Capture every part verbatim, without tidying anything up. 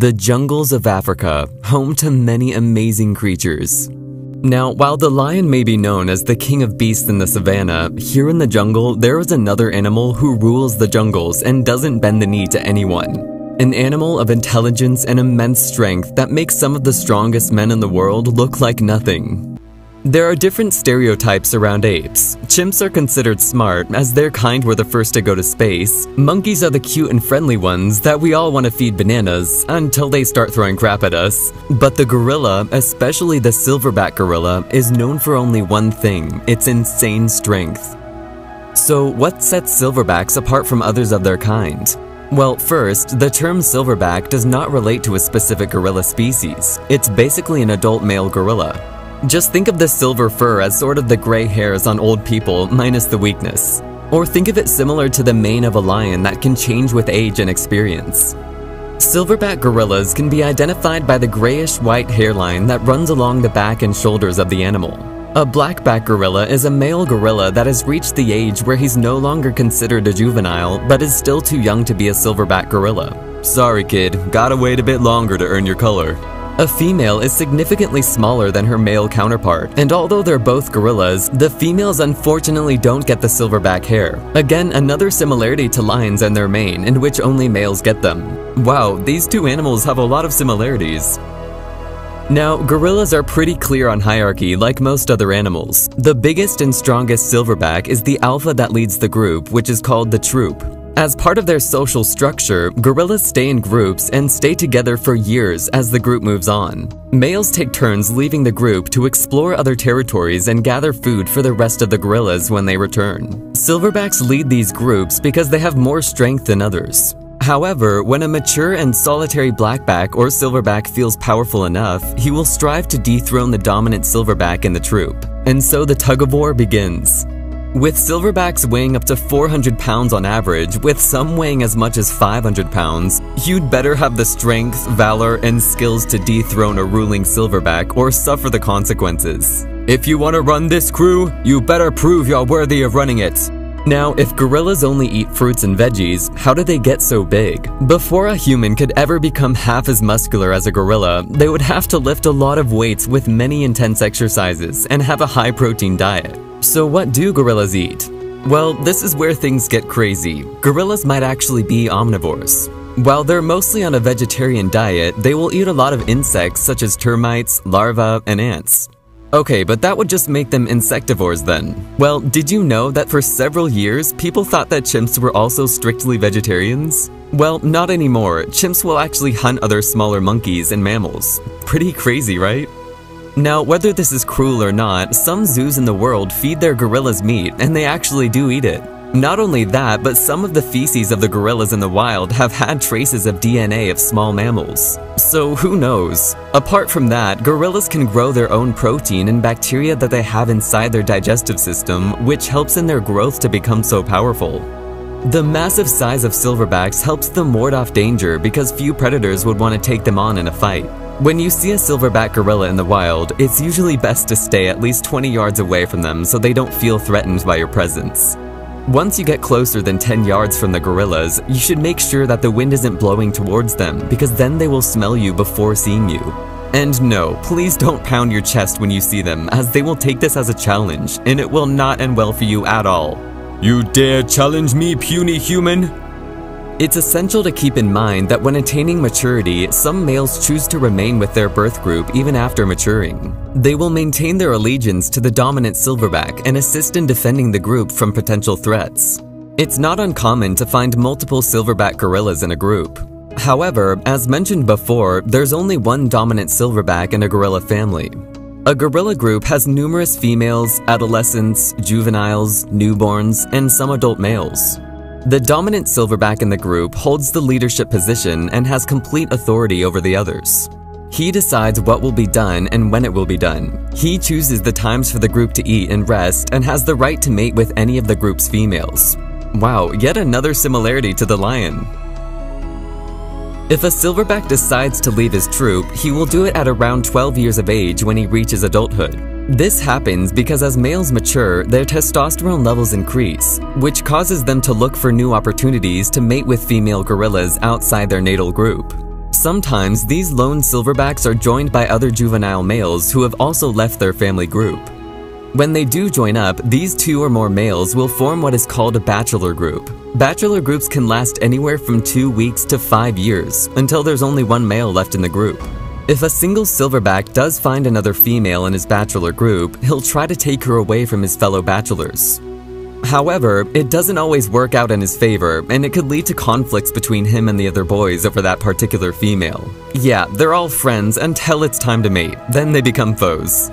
The jungles of Africa, home to many amazing creatures. Now, while the lion may be known as the king of beasts in the savannah, here in the jungle there is another animal who rules the jungles and doesn't bend the knee to anyone. An animal of intelligence and immense strength that makes some of the strongest men in the world look like nothing. There are different stereotypes around apes. Chimps are considered smart, as their kind were the first to go to space. Monkeys are the cute and friendly ones that we all want to feed bananas, until they start throwing crap at us. But the gorilla, especially the silverback gorilla, is known for only one thing, its insane strength. So what sets silverbacks apart from others of their kind? Well, first, the term silverback does not relate to a specific gorilla species. It's basically an adult male gorilla. Just think of the silver fur as sort of the gray hairs on old people, minus the weakness. Or think of it similar to the mane of a lion that can change with age and experience. Silverback gorillas can be identified by the grayish-white hairline that runs along the back and shoulders of the animal. A blackback gorilla is a male gorilla that has reached the age where he's no longer considered a juvenile, but is still too young to be a silverback gorilla. Sorry kid, gotta wait a bit longer to earn your color. A female is significantly smaller than her male counterpart, and although they're both gorillas, the females unfortunately don't get the silverback hair. Again, another similarity to lions and their mane, in which only males get them. Wow, these two animals have a lot of similarities. Now, gorillas are pretty clear on hierarchy like most other animals. The biggest and strongest silverback is the alpha that leads the group, which is called the troop. As part of their social structure, gorillas stay in groups and stay together for years as the group moves on. Males take turns leaving the group to explore other territories and gather food for the rest of the gorillas when they return. Silverbacks lead these groups because they have more strength than others. However, when a mature and solitary blackback or silverback feels powerful enough, he will strive to dethrone the dominant silverback in the troop. And so the tug-of-war begins. With silverbacks weighing up to four hundred pounds on average, with some weighing as much as five hundred pounds, you'd better have the strength, valor, and skills to dethrone a ruling silverback or suffer the consequences. If you want to run this crew, you better prove you're worthy of running it. Now, if gorillas only eat fruits and veggies, how do they get so big? Before a human could ever become half as muscular as a gorilla, they would have to lift a lot of weights with many intense exercises and have a high-protein diet. So what do gorillas eat? Well, this is where things get crazy. Gorillas might actually be omnivores. While they're mostly on a vegetarian diet, they will eat a lot of insects such as termites, larvae, and ants. Okay, but that would just make them insectivores then. Well, did you know that for several years, people thought that chimps were also strictly vegetarians? Well, not anymore. Chimps will actually hunt other smaller monkeys and mammals. Pretty crazy, right? Now, whether this is cruel or not, some zoos in the world feed their gorillas meat, and they actually do eat it. Not only that, but some of the feces of the gorillas in the wild have had traces of D N A of small mammals. So who knows? Apart from that, gorillas can grow their own protein and bacteria that they have inside their digestive system, which helps in their growth to become so powerful. The massive size of silverbacks helps them ward off danger because few predators would want to take them on in a fight. When you see a silverback gorilla in the wild, it's usually best to stay at least twenty yards away from them so they don't feel threatened by your presence. Once you get closer than ten yards from the gorillas, you should make sure that the wind isn't blowing towards them, because then they will smell you before seeing you. And no, please don't pound your chest when you see them, as they will take this as a challenge, and it will not end well for you at all. You dare challenge me, puny human? It's essential to keep in mind that when attaining maturity, some males choose to remain with their birth group even after maturing. They will maintain their allegiance to the dominant silverback and assist in defending the group from potential threats. It's not uncommon to find multiple silverback gorillas in a group. However, as mentioned before, there's only one dominant silverback in a gorilla family. A gorilla group has numerous females, adolescents, juveniles, newborns, and some adult males. The dominant silverback in the group holds the leadership position and has complete authority over the others. He decides what will be done and when it will be done. He chooses the times for the group to eat and rest and has the right to mate with any of the group's females. Wow, yet another similarity to the lion. If a silverback decides to leave his troop, he will do it at around twelve years of age when he reaches adulthood. This happens because as males mature, their testosterone levels increase, which causes them to look for new opportunities to mate with female gorillas outside their natal group. Sometimes these lone silverbacks are joined by other juvenile males who have also left their family group. When they do join up, these two or more males will form what is called a bachelor group. Bachelor groups can last anywhere from two weeks to five years, until there's only one male left in the group. If a single silverback does find another female in his bachelor group, he'll try to take her away from his fellow bachelors. However, it doesn't always work out in his favor, and it could lead to conflicts between him and the other boys over that particular female. Yeah, they're all friends until it's time to mate, then they become foes.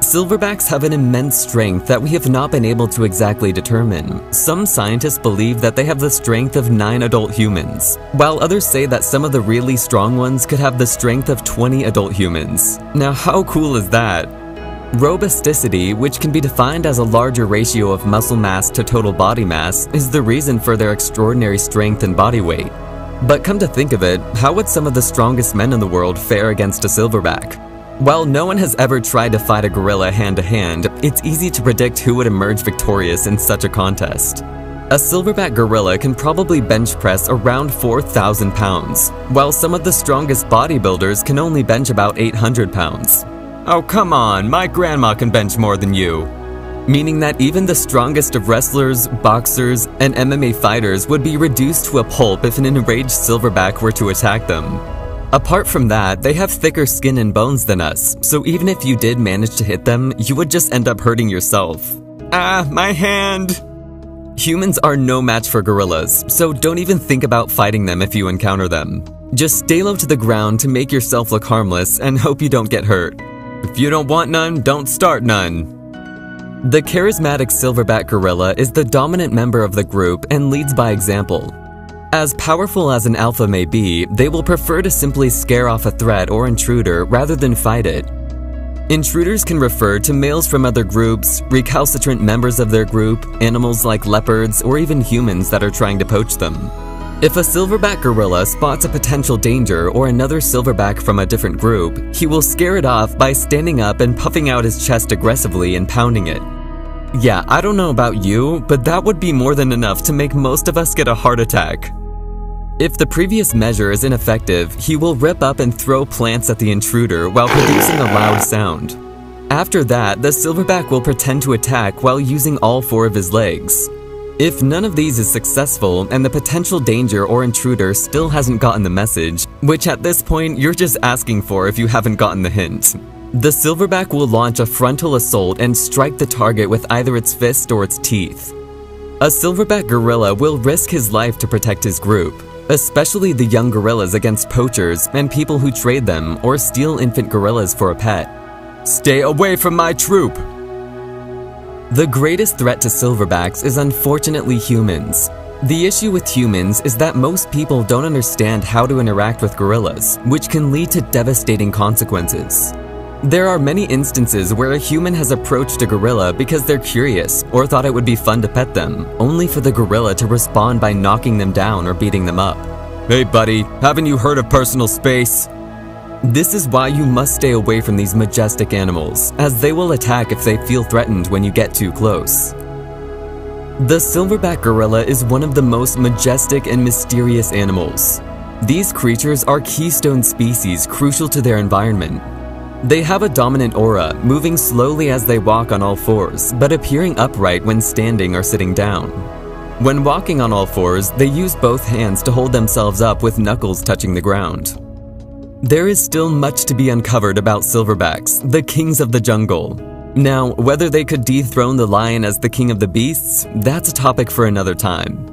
Silverbacks have an immense strength that we have not been able to exactly determine. Some scientists believe that they have the strength of nine adult humans, while others say that some of the really strong ones could have the strength of twenty adult humans. Now, how cool is that? Robusticity, which can be defined as a larger ratio of muscle mass to total body mass, is the reason for their extraordinary strength and body weight. But come to think of it, how would some of the strongest men in the world fare against a silverback? While no one has ever tried to fight a gorilla hand-to-hand, it's easy to predict who would emerge victorious in such a contest. A silverback gorilla can probably bench press around four thousand pounds, while some of the strongest bodybuilders can only bench about eight hundred pounds. Oh, come on, my grandma can bench more than you! Meaning that even the strongest of wrestlers, boxers, and M M A fighters would be reduced to a pulp if an enraged silverback were to attack them. Apart from that, they have thicker skin and bones than us, so even if you did manage to hit them, you would just end up hurting yourself. Ah, my hand! Humans are no match for gorillas, so don't even think about fighting them if you encounter them. Just stay low to the ground to make yourself look harmless and hope you don't get hurt. If you don't want none, don't start none! The charismatic silverback gorilla is the dominant member of the group and leads by example. As powerful as an alpha may be, they will prefer to simply scare off a threat or intruder rather than fight it. Intruders can refer to males from other groups, recalcitrant members of their group, animals like leopards, or even humans that are trying to poach them. If a silverback gorilla spots a potential danger or another silverback from a different group, he will scare it off by standing up and puffing out his chest aggressively and pounding it. Yeah, I don't know about you, but that would be more than enough to make most of us get a heart attack. If the previous measure is ineffective, he will rip up and throw plants at the intruder while producing a loud sound. After that, the silverback will pretend to attack while using all four of his legs. If none of these is successful and the potential danger or intruder still hasn't gotten the message, which at this point you're just asking for if you haven't gotten the hint, the silverback will launch a frontal assault and strike the target with either its fist or its teeth. A silverback gorilla will risk his life to protect his group, especially the young gorillas against poachers and people who trade them or steal infant gorillas for a pet. Stay away from my troop! The greatest threat to silverbacks is unfortunately humans. The issue with humans is that most people don't understand how to interact with gorillas, which can lead to devastating consequences. There are many instances where a human has approached a gorilla because they're curious or thought it would be fun to pet them, only for the gorilla to respond by knocking them down or beating them up. Hey buddy, haven't you heard of personal space? This is why you must stay away from these majestic animals, as they will attack if they feel threatened when you get too close. The silverback gorilla is one of the most majestic and mysterious animals. These creatures are keystone species crucial to their environment. They have a dominant aura, moving slowly as they walk on all fours, but appearing upright when standing or sitting down. When walking on all fours, they use both hands to hold themselves up with knuckles touching the ground. There is still much to be uncovered about silverbacks, the kings of the jungle. Now, whether they could dethrone the lion as the king of the beasts, that's a topic for another time.